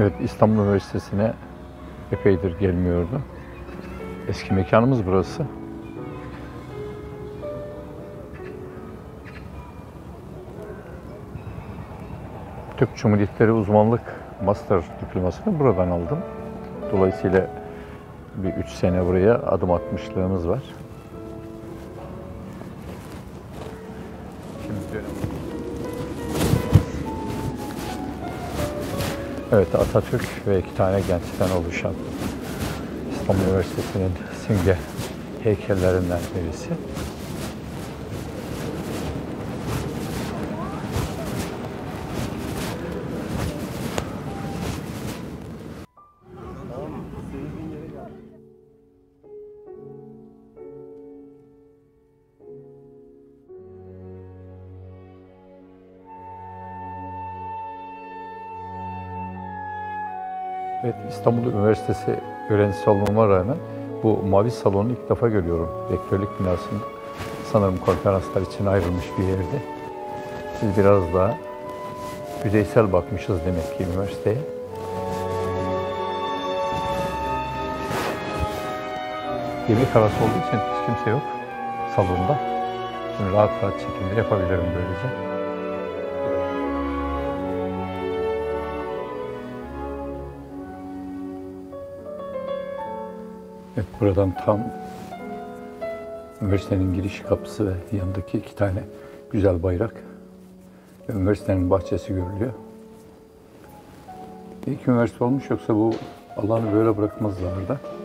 Evet, İstanbul Üniversitesi'ne epeydir gelmiyordu. Eski mekanımız burası. Türk Cumhuriyetleri Uzmanlık Master diplomasını buradan aldım. Dolayısıyla bir 3 sene buraya adım atmışlığımız var. Evet, Atatürk ve 2 tane gençten oluşan İstanbul Üniversitesi'nin simge heykellerinden birisi. Evet, İstanbul Üniversitesi öğrencisi olmama rağmen bu mavi salonu ilk defa görüyorum. Rektörlük binasında sanırım konferanslar için ayrılmış bir yerde. Biz biraz daha yüzeysel bakmışız demek ki üniversiteye. Yemek arası olduğu için hiç kimse yok salonda. Şimdi rahat rahat çekimler yapabilirim böylece. Evet, buradan tam üniversitenin giriş kapısı ve yanındaki 2 tane güzel bayrak ve üniversitenin bahçesi görülüyor. İlk üniversite olmuş, yoksa bu alanı böyle bırakmazlardı.